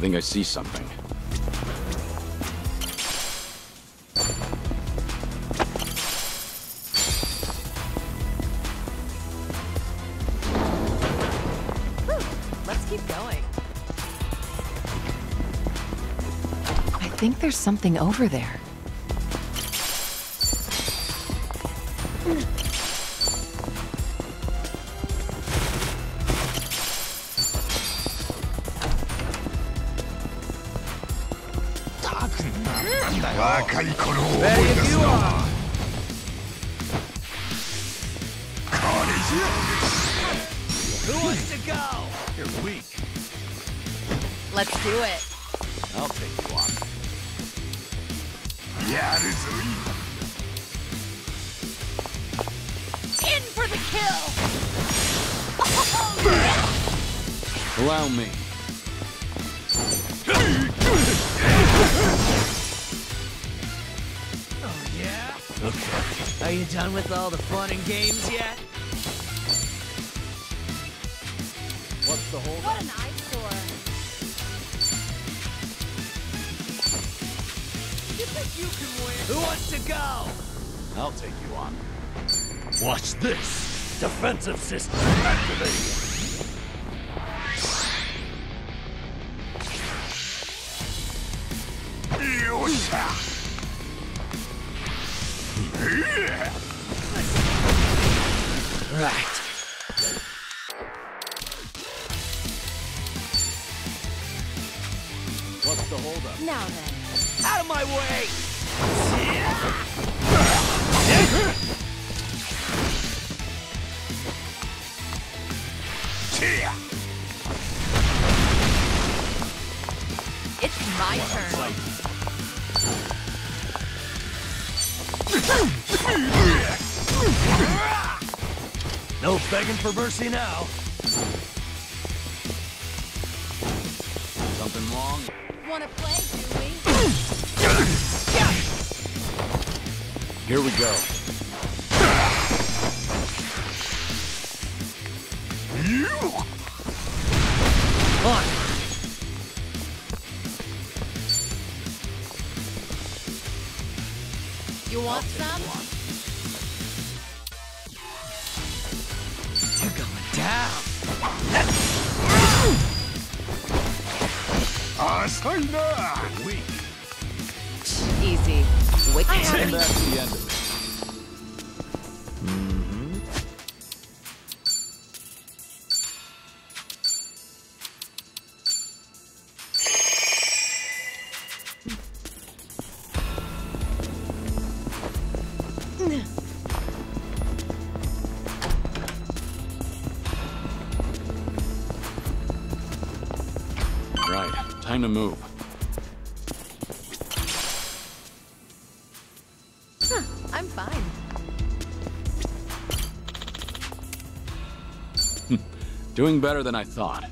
I think I see something. Let's keep going. I think there's something over there. Defensive system activated. Right. What's the holdup? Now then. Out of my way! Yeah. My turn. No begging for mercy now. Something wrong? Wanna play, do we? Here we go. On. You want some? You're going down. Easy. Wait. That's the end of it. To move. Huh, I'm fine. Doing better than I thought.